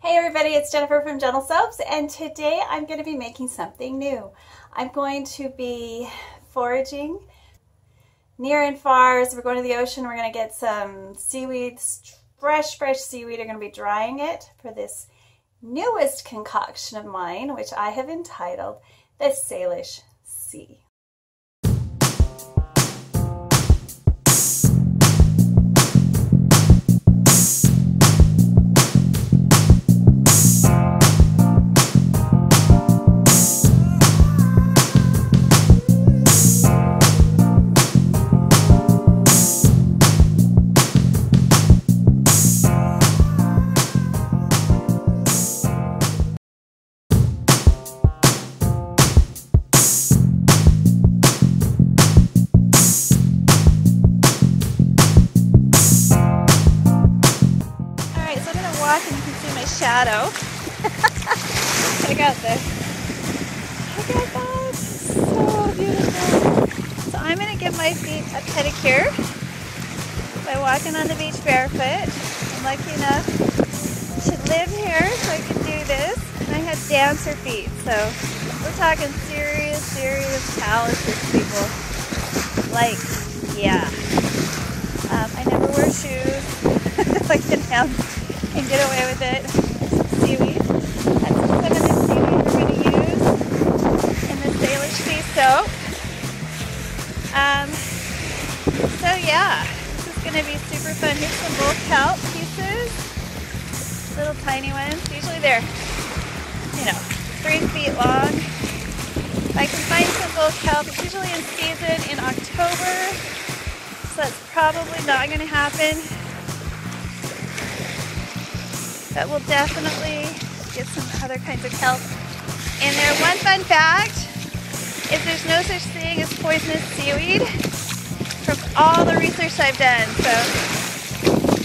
Hey everybody, it's Jennifer from Jentle Soaps, and today I'm going to be making something new. I'm going to be foraging near and far. So we're going to the ocean, we're going to get some seaweed, fresh seaweed. I'm going to be drying it for this newest concoction of mine, which I have entitled the Salish Sea. Shadow. Check out this. Look at that. So beautiful. So I'm going to give my feet a pedicure by walking on the beach barefoot. I'm lucky enough to live here so I can do this. And I have dancer feet, so we're talking serious calluses, people. Like, yeah. I never wear shoes. I can have. And get away with it. Seaweed. That's some of the seaweed we're going to use in the Salish Sea soap. So yeah, this is going to be super fun. Here's some little kelp pieces, little tiny ones. Usually they're, you know, 3 feet long. If I can find some little kelp, it's usually in season in October, so that's probably not going to happen. But we'll definitely get some other kinds of kelp in there. One fun fact is there's no such thing as poisonous seaweed from all the research I've done. So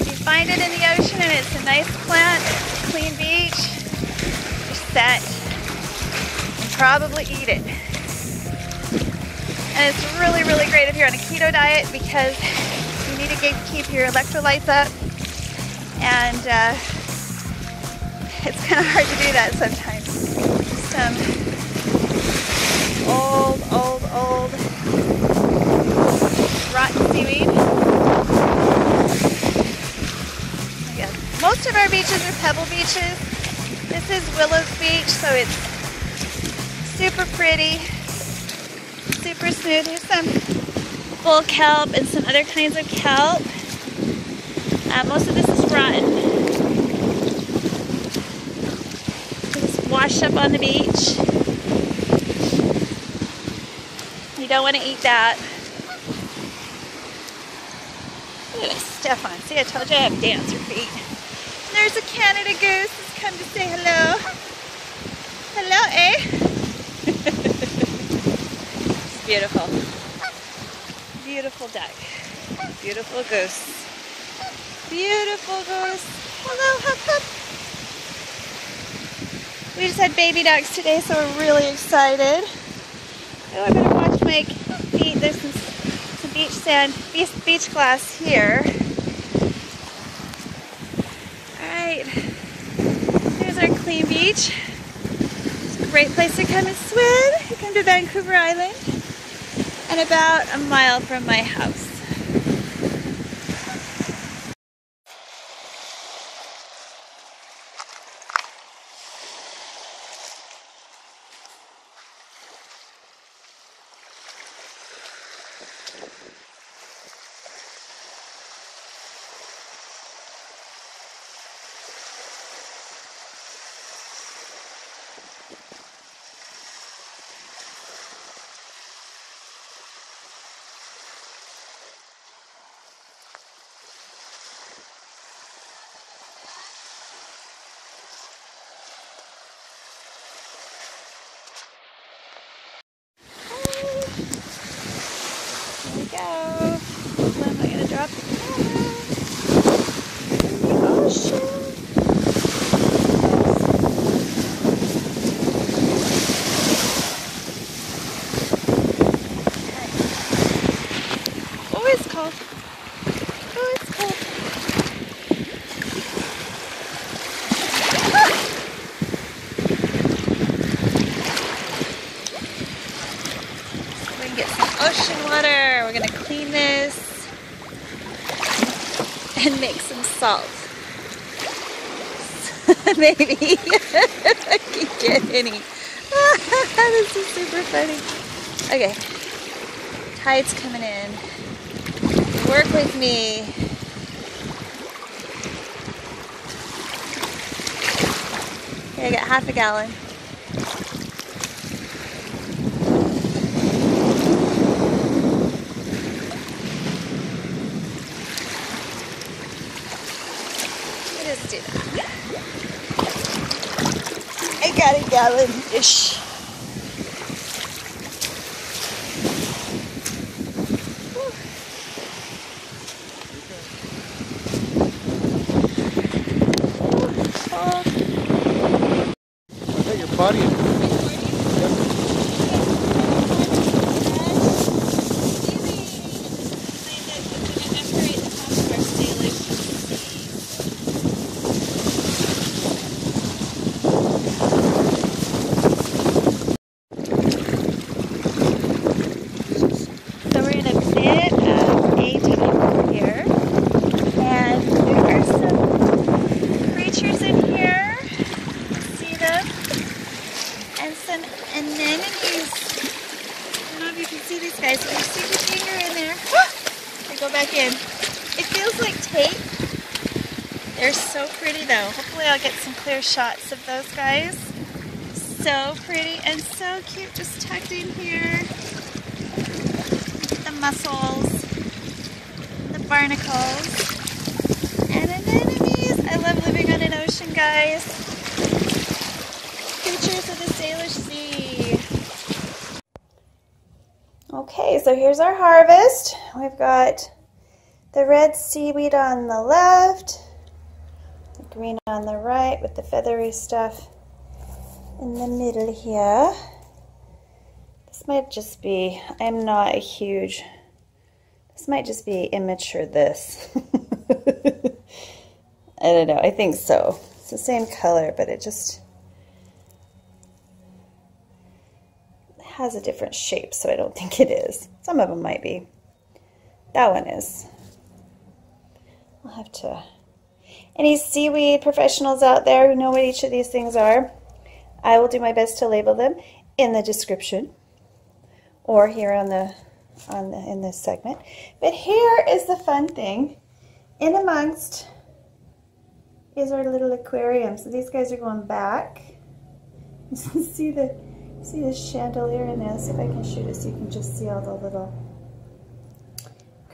you find it in the ocean and it's a nice plant, clean beach, you're set. And probably eat it. And it's really great if you're on a keto diet because you need to keep your electrolytes up, and it's kind of hard to do that sometimes. Some old rotten seaweed. Yeah. Most of our beaches are pebble beaches. This is Willows Beach, so it's super pretty, super smooth. There's some bull kelp and some other kinds of kelp. Most of this is rotten. Washed up on the beach. You don't want to eat that. Look at my stuff on. See, I told you I have dancer feet. And there's a Canada goose that's come to say hello. Hello, eh? It's beautiful. Beautiful duck. Beautiful goose. Beautiful goose. Hello, hup hup. We just had baby ducks today, so we're really excited. Oh, I better watch my feet. There's some beach sand, beach glass here. Alright, here's our clean beach. It's a great place to come and swim. You come to Vancouver Island, and about a mile from my house. Go. I'm not gonna drop the camera in the ocean. Okay. Oh, it's cold. Oh, it's cold. and make some salt. Maybe if I can get any. This is super funny. Okay, tide's coming in. Work with me. Okay, I got half a gallon. I got a gallon-ish. Oh. I got your body in there. I'll get some clear shots of those guys. So pretty and so cute, just tucked in here. The mussels, the barnacles, and anemones. I love living on an ocean, guys. Creatures of the Salish Sea. Okay, so here's our harvest. We've got the red seaweed on the left, green on the right with the feathery stuff in the middle here. This might just be, I'm not a huge, this might just be immature this. I don't know, I think so. It's the same color, but it just has a different shape, so I don't think it is. Some of them might be. That one is. I'll have to... Any seaweed professionals out there who know what each of these things are, I will do my best to label them in the description or here on the, in this segment. But here is the fun thing. In amongst is our little aquarium. So these guys are going back. see the chandelier in there. Let's see if I can shoot it so you can just see all the little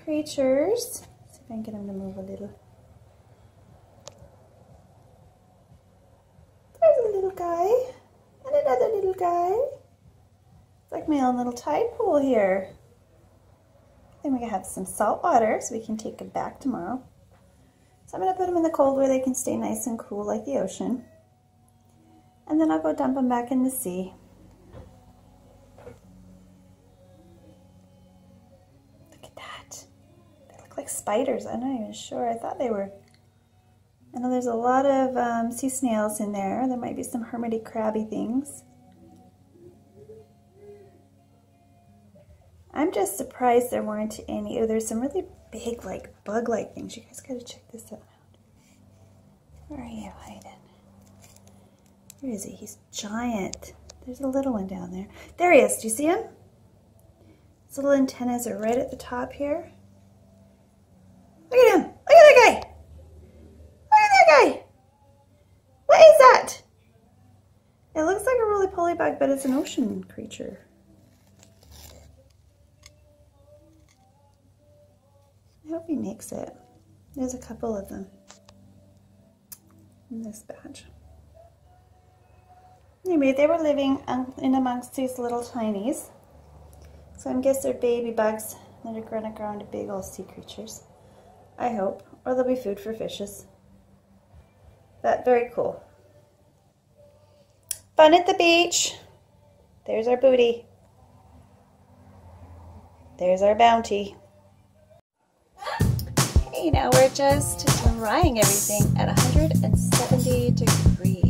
creatures. Let's see if I can get them to move a little. Guy and another little guy. It's like my own little tide pool here. Then we can have some salt water so we can take them back tomorrow. So I'm going to put them in the cold where they can stay nice and cool like the ocean. And then I'll go dump them back in the sea. Look at that. They look like spiders. I'm not even sure. I thought they were. I know there's a lot of sea snails in there. There might be some hermity crabby things. I'm just surprised there weren't any. Oh, there's some really big, like, bug-like things. You guys gotta check this out. Where are you hiding? Where is he? He's giant. There's a little one down there. There he is. Do you see him? His little antennas are right at the top here. Look at him. Look at that guy. What is that? It looks like a roly-poly bug, but it's an ocean creature. I hope he makes it. There's a couple of them in this batch. Anyway, they were living in amongst these little tinies. So I guess they're baby bugs that are going to grow into big old sea creatures. I hope. Or they'll be food for fishes. But very cool. Fun at the beach. There's our booty. There's our bounty. Hey, now we're just frying everything at 170 degrees.